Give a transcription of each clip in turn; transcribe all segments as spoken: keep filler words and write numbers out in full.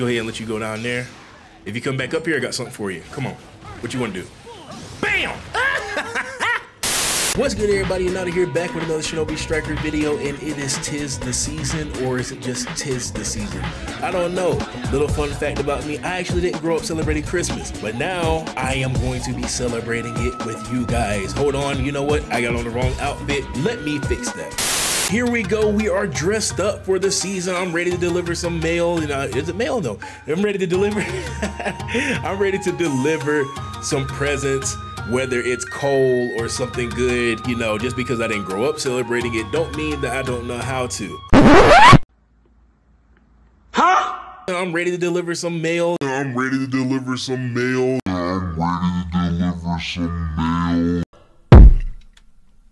Go ahead and let you go down there. If you come back up here, I got something for you. Come on. What you want to do? Bam! What's good, everybody? Inada here, back with another Shinobi Striker video, and it is tis the season, or is it just tis the season? I don't know. Little fun fact about me, I actually didn't grow up celebrating Christmas, but now I am going to be celebrating it with you guys. Hold on, you know what? I got on the wrong outfit. Let me fix that. Here we go, we are dressed up for the season. I'm ready to deliver some mail. You know, is it mail? No, I'm ready to deliver. I'm ready to deliver some presents, whether it's coal or something good. You know, just because I didn't grow up celebrating it don't mean that I don't know how to. Huh? I'm ready to deliver some mail. I'm ready to deliver some mail. I'm ready to deliver some mail.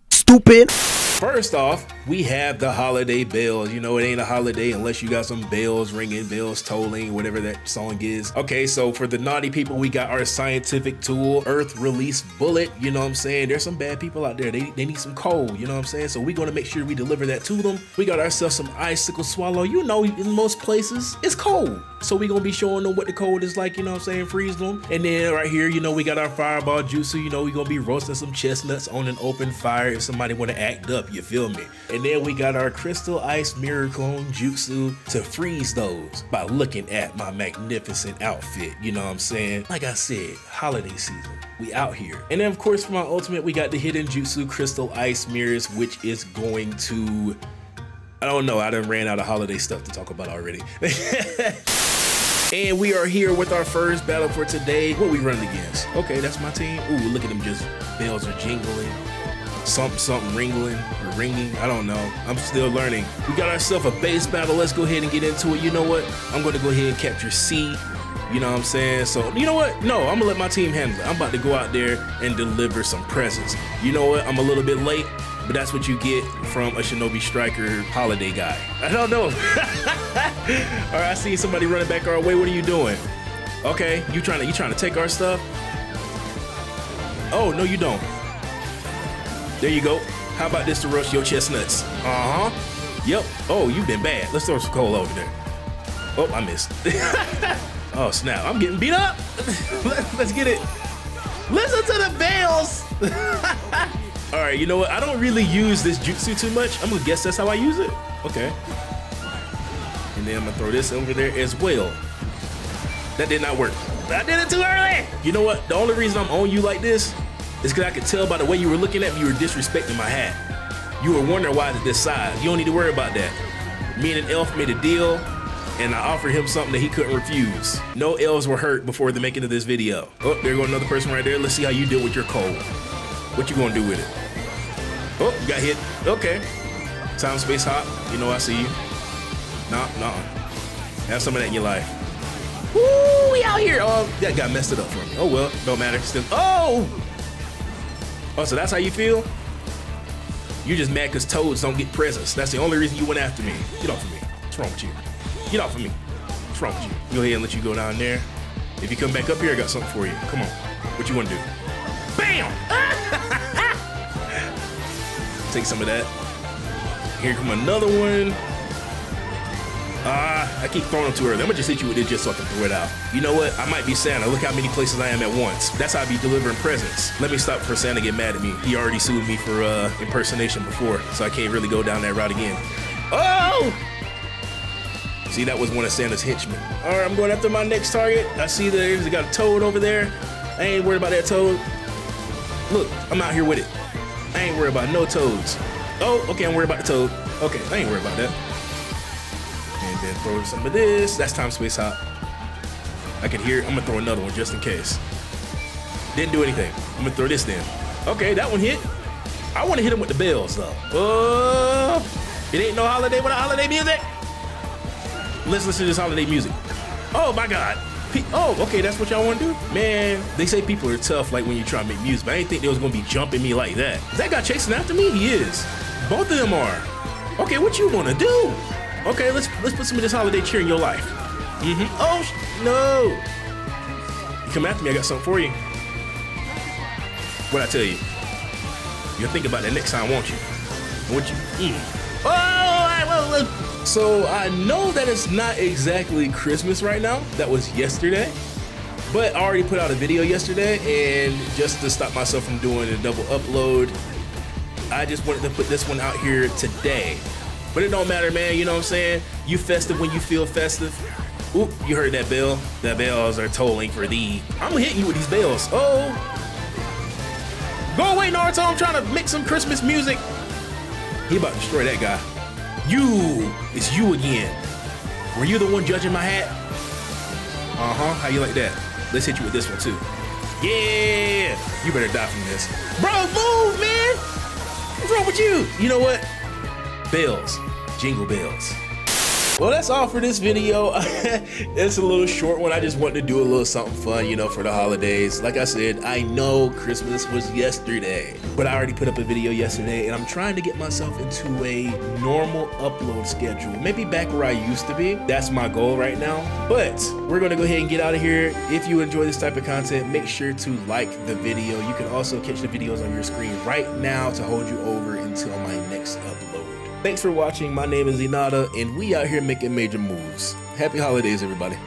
Stupid. First off, we have the holiday bells. You know, it ain't a holiday unless you got some bells ringing, bells tolling, whatever that song is. Okay, so for the naughty people, we got our scientific tool, earth release bullet. You know what I'm saying? There's some bad people out there. They, they need some coal. You know what I'm saying? So we're going to make sure we deliver that to them. We got ourselves some Icicle Swallow. You know, in most places, it's cold. So we're going to be showing them what the cold is like. You know what I'm saying? Freeze them. And then right here, you know, we got our fireball juicer. You know, we're going to be roasting some chestnuts on an open fire if somebody want to act up. You feel me? And then we got our crystal ice mirror clone jutsu to freeze those by looking at my magnificent outfit. You know what I'm saying? Like I said, holiday season, we out here. And then of course for my ultimate, we got the hidden jutsu crystal ice mirrors, which is going to, I don't know, I done ran out of holiday stuff to talk about already. And we are here with our first battle for today. What we running against? Okay, that's my team. Ooh, look at them, just bells are jingling. Something, something ringling or ringing. I don't know. I'm still learning. We got ourselves a base battle. Let's go ahead and get into it. You know what? I'm going to go ahead and capture C. You know what I'm saying? So, you know what? No, I'm going to let my team handle it. I'm about to go out there and deliver some presents. You know what? I'm a little bit late, but that's what you get from a Shinobi Striker holiday guy. I don't know. All right, I see somebody running back our way. What are you doing? Okay, you trying to, you trying to take our stuff? Oh, no, you don't. There you go. How about this to roast your chestnuts? Uh-huh. Yep. Oh, you've been bad. Let's throw some coal over there. Oh, I missed. Oh, snap. I'm getting beat up. Let's get it. Listen to the bells. All right, you know what? I don't really use this jutsu too much. I'm going to guess that's how I use it. Okay. And then I'm going to throw this over there as well. That did not work. I did it too early. You know what? The only reason I'm on you like this, it's because I could tell by the way you were looking at me, you were disrespecting my hat. You were wondering why it's this size. You don't need to worry about that. Me and an elf made a deal, and I offered him something that he couldn't refuse. No elves were hurt before the making of this video. Oh, there goes another person right there. Let's see how you deal with your cold. What you gonna do with it? Oh, you got hit. Okay. Time, space, hop. You know I see you. Nah, nah. Have some of that in your life. Woo, we out here. Oh, that guy messed it up for me. Oh, well, don't matter. Still, oh! Oh, so that's how you feel? You just mad because toads don't get presents. That's the only reason you went after me. Get off of me. What's wrong with you? Get off of me. What's wrong with you? Go ahead and let you go down there. If you come back up here, I got something for you. Come on. What you want to do? Bam! Take some of that. Here come another one. Ah, uh, I keep throwing them too early. I'm gonna just hit you with it just so I can throw it out. You know what? I might be Santa. Look how many places I am at once. That's how I be delivering presents. Let me stop for Santa get mad at me. He already sued me for uh, impersonation before, so I can't really go down that route again. Oh! See, that was one of Santa's henchmen. All right, I'm going after my next target. I see that there's got a toad over there. I ain't worried about that toad. Look, I'm out here with it. I ain't worried about no toads. Oh, okay, I'm worried about the toad. Okay, I ain't worried about that. Then throw some of this. That's time, space, hop. I can hear it. I'm gonna throw another one just in case. Didn't do anything. I'm gonna throw this then. Okay, that one hit. I want to hit him with the bells though. Oh, it ain't no holiday without holiday music. Let's listen to this holiday music. Oh my God. Pe oh, okay, that's what y'all want to do, man. They say people are tough, like when you try to make music. But I didn't think they was gonna be jumping me like that. Is that guy chasing after me? He is. Both of them are. Okay, what you want to do? Okay, let's let's put some of this holiday cheer in your life. Mm-hmm. Oh no! You come after me, I got something for you. What I tell you? You'll think about that next time, won't you? Won't you? Mm. Oh, I, well, So I know that it's not exactly Christmas right now. That was yesterday. But I already put out a video yesterday, and just to stop myself from doing a double upload, I just wanted to put this one out here today. But it don't matter, man, you know what I'm saying? You festive when you feel festive. Oop, you heard that bell. The bells are tolling for thee. I'm gonna hit you with these bells. Oh! Go away, Naruto, I'm trying to make some Christmas music. He about to destroy that guy. You, it's you again. Were you the one judging my hat? Uh-huh, how you like that? Let's hit you with this one too. Yeah, you better die from this. Bro, move, man. What's wrong with you? You know what? Bells, jingle bells. Well, that's all for this video. It's a little short one. I just wanted to do a little something fun, you know, for the holidays. Like I said, I know Christmas was yesterday, but I already put up a video yesterday, and I'm trying to get myself into a normal upload schedule. Maybe back where I used to be. That's my goal right now. But we're gonna go ahead and get out of here. If you enjoy this type of content, make sure to like the video. You can also catch the videos on your screen right now to hold you over until my next upload. Thanks for watching. My name is Inada, and we out here making major moves. Happy holidays, everybody.